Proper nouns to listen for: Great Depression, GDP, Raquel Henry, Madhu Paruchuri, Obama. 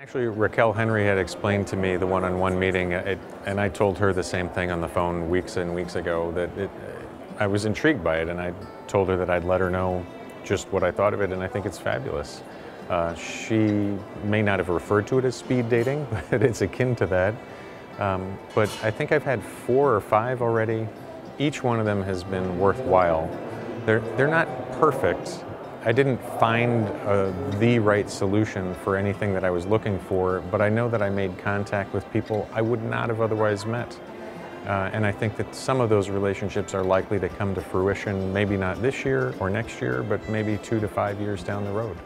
Actually, Raquel Henry had explained to me the one-on-one meeting, and I told her the same thing on the phone weeks and weeks ago, that I was intrigued by it, and I told her that I'd let her know just what I thought of it, and I think it's fabulous. She may not have referred to it as speed dating, but it's akin to that. But I think I've had 4 or 5 already. Each one of them has been worthwhile. They're not perfect. I didn't find the right solution for anything that I was looking for, but I know that I made contact with people I would not have otherwise met. And I think that some of those relationships are likely to come to fruition, maybe not this year or next year, but maybe 2 to 5 years down the road.